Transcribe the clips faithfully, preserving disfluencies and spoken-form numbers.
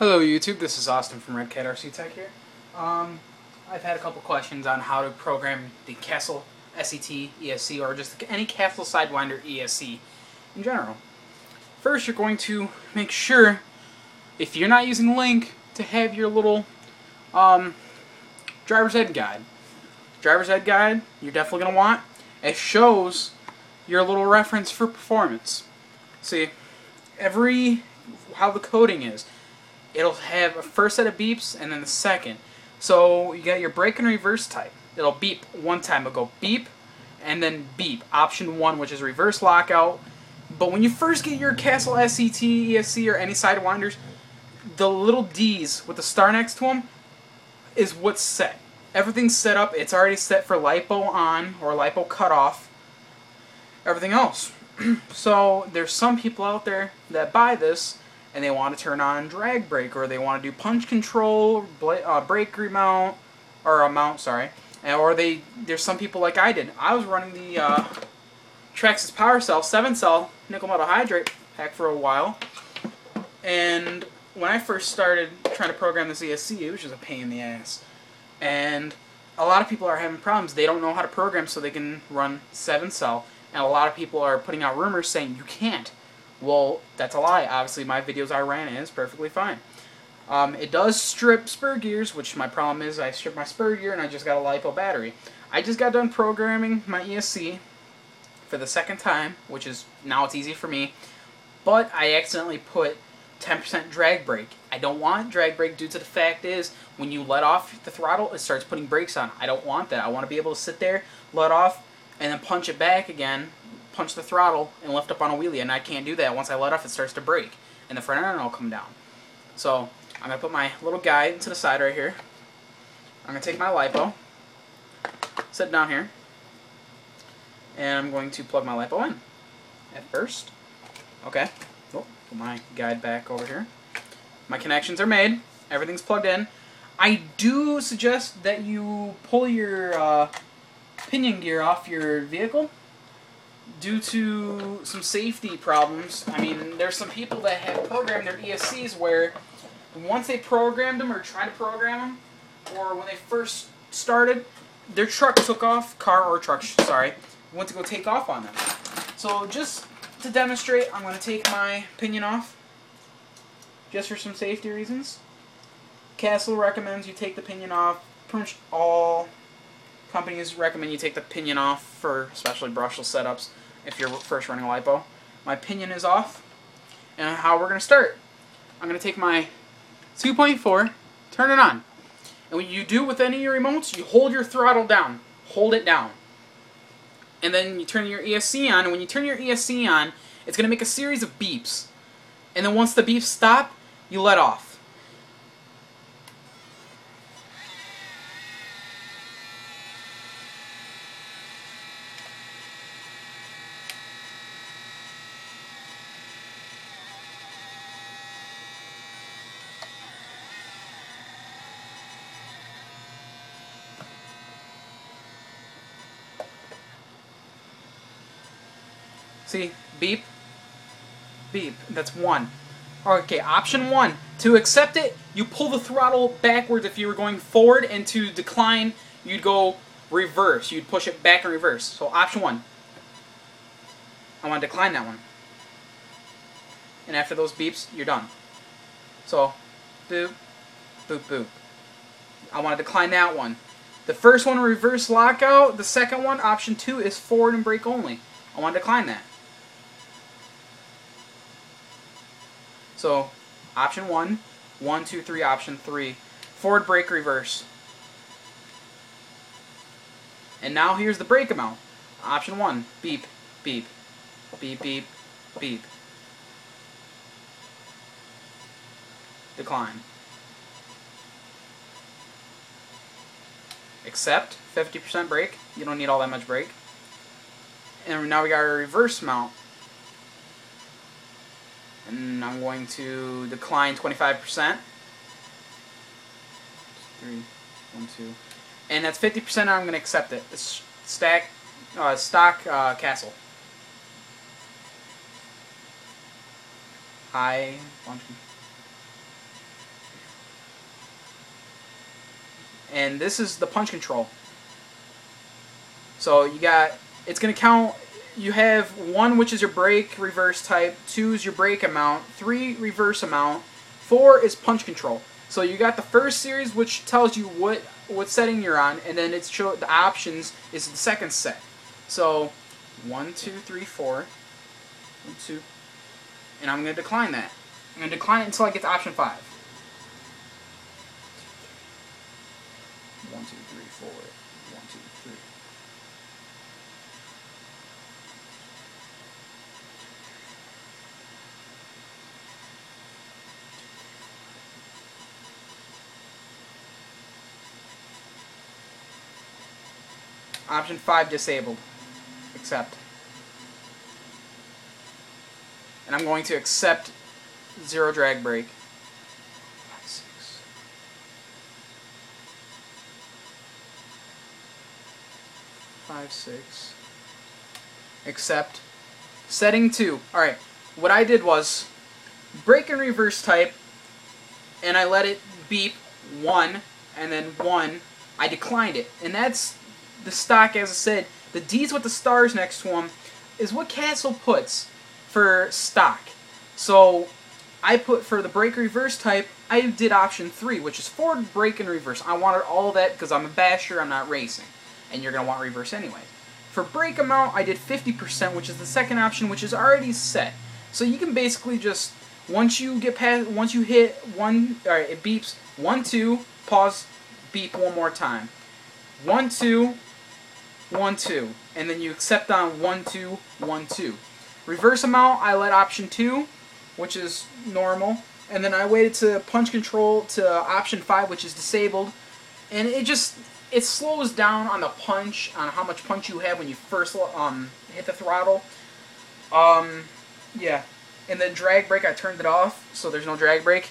Hello YouTube, this is Austin from Redcat R C Tech here. Um, I've had a couple questions on how to program the Castle S E T E S C or just any Castle Sidewinder E S C in general. First, you're going to make sure, if you're not using Link, to have your little um, driver's ed guide. Driver's ed guide, you're definitely going to want. It shows your little reference for performance. See, every, how the coding is. It'll have a first set of beeps and then the second. So you got your brake and reverse type. It'll beep one time. It'll go beep and then beep. Option one, which is reverse lockout. But when you first get your Castle S E T, E S C, or any Sidewinders, the little D's with the star next to them is what's set. Everything's set up. It's already set for LiPo on or LiPo cutoff. Everything else. So there's some people out there that buy this and they want to turn on drag brake, or they want to do punch control, uh, brake remount, or a mount, sorry. And, or they, there's some people like I did. I was running the uh, Traxxas power cell, seven cell, nickel metal hydrate pack for a while. And when I first started trying to program this E S C, it was just a pain in the ass. And a lot of people are having problems. They don't know how to program so they can run seven cell. And a lot of people are putting out rumors saying you can't. Well, that's a lie. Obviously, my videos I ran is perfectly fine. Um, it does strip spur gears, which my problem is I stripped my spur gear and I just got a LiPo battery. I just got done programming my E S C for the second time, which is, now it's easy for me, but I accidentally put ten percent drag brake. I don't want drag brake due to the fact is when you let off the throttle, it starts putting brakes on. I don't want that. I want to be able to sit there, let off, and then punch it back again, punch the throttle and lift up on a wheelie, and I can't do that. Once I let off, it starts to brake and the front end will come down. So I'm going to put my little guide to the side right here. I'm going to take my LiPo, set it down here, and I'm going to plug my LiPo in at first. Okay, oh, put my guide back over here. My connections are made, everything's plugged in. I do suggest that you pull your uh, pinion gear off your vehicle due to some safety problems. I mean, there's some people that have programmed their E S Cs where once they programmed them or tried to program them, or when they first started, their truck took off, car or truck, sorry, went to go take off on them. So just to demonstrate, I'm going to take my pinion off just for some safety reasons. Castle recommends you take the pinion off. Pretty much all companies recommend you take the pinion off for especially brushless setups if you're first running a LiPo. My pinion is off, and how we're going to start. I'm going to take my two point four, turn it on. And what you do with any of your remotes, you hold your throttle down. Hold it down. And then you turn your E S C on, and when you turn your E S C on, it's going to make a series of beeps. And then once the beeps stop, you let off. See, beep, beep, that's one. Okay, option one, to accept it, you pull the throttle backwards. If you were going forward, and to decline, you'd go reverse. You'd push it back in reverse. So option one, I want to decline that one. And after those beeps, you're done. So, boop, boop, boop. I want to decline that one. The first one, reverse lockout. The second one, option two, is forward and brake only. I want to decline that. So, option one, one, two, three, option three, forward brake, reverse. And now here's the brake amount. Option one, beep, beep, beep, beep, beep. Decline. Accept, fifty percent brake. You don't need all that much brake. And now we got our reverse mount. And I'm going to decline twenty-five percent. Three, one, two. And that's fifty percent. I'm going to accept it. It's stack, uh, stock uh, Castle. High, function. and this is the punch control. So you got, it's going to count, you have one, which is your brake reverse type, two is your brake amount, three reverse amount, four is punch control. So you got the first series, which tells you what what setting you're on, and then it's show, the options is the second set. So one, two, three, four, one, two, and I'm going to decline that. I'm going to decline it until I get to option five. One, two, three, four, one, two, three. Option five disabled. Accept. And I'm going to accept zero drag brake. Five, six. Five, six. Accept. Setting two. Alright, what I did was brake and reverse type, and I let it beep one, and then one. I declined it. And that's the stock, as I said. The D's with the stars next to them is what Castle puts for stock. So I put for the brake reverse type, I did option three, which is forward brake and reverse. I wanted all that because I'm a basher, I'm not racing. And you're going to want reverse anyway. For brake amount, I did fifty percent, which is the second option, which is already set. So you can basically just, once you get past, once you hit one, all right, it beeps, one, two, pause, beep one more time. One, two, one, two. And then you accept on one, two, one, two. Reverse amount, I let option two, which is normal, and then I waited to punch control to option five, which is disabled, and it just, it slows down on the punch, on how much punch you have when you first um, hit the throttle, um, yeah, and then drag brake, I turned it off, so there's no drag brake.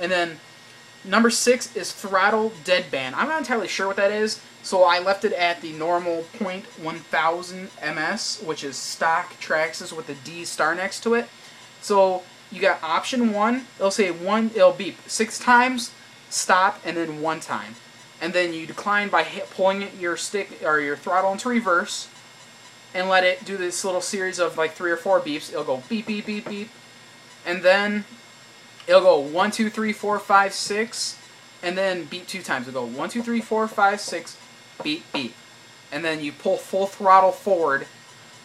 And then number six is throttle deadband. I'm not entirely sure what that is, so I left it at the normal point one thousand M S, which is stock Traxxas with the D star next to it. So you got option one, it'll say one, it'll beep six times, stop, and then one time. And then you decline by hit, pulling your stick or your throttle into reverse and let it do this little series of like three or four beeps. It'll go beep, beep, beep, beep. And then it'll go one, two, three, four, five, six, and then beep two times. It'll go one, two, three, four, five, six, beep, beep. And then you pull full throttle forward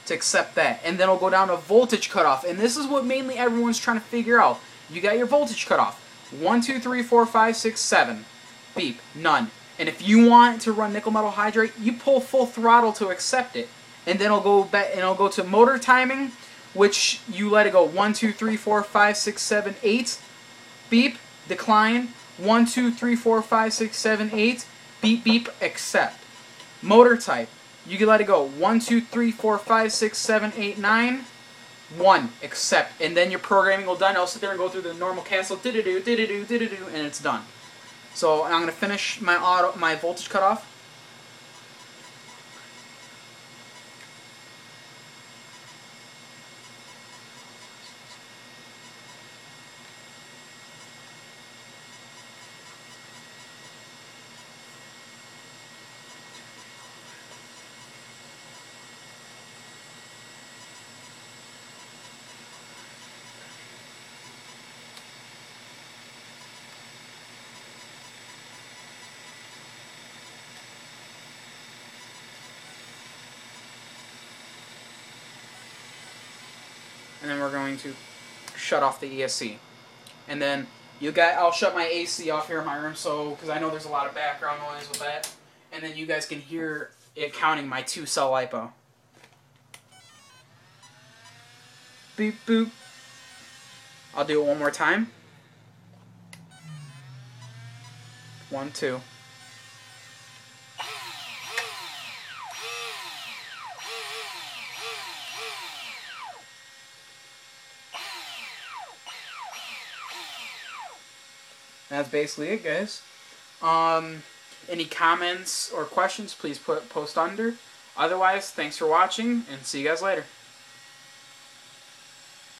to accept that. And then it'll go down to voltage cutoff. And this is what mainly everyone's trying to figure out. You got your voltage cutoff. one, two, three, four, five, six, seven. Beep. None. And if you want to run nickel metal hydride, you pull full throttle to accept it. And then it'll go back, and it'll go to motor timing, which you let it go one, two, three, four, five, six, seven, eight. Beep. Decline. one, two, three, four, five, six, seven, eight. Beep, beep, accept. Motor type, you can let it go. one, two, three, four, five, six, seven, eight, nine. one, accept. And then your programming will done. I'll sit there and go through the normal Castle, did-a-do, did-a-do, did-a-do, and it's done. So I'm going to finish my auto, my voltage cutoff. And then we're going to shut off the E S C. And then you got, I'll shut my A C off here in my room, so because I know there's a lot of background noise with that. And then you guys can hear it counting my two cell LiPo. Beep, boop. I'll do it one more time. One, two. That's basically it, guys. Um, any comments or questions, please put post under. Otherwise, thanks for watching, and see you guys later.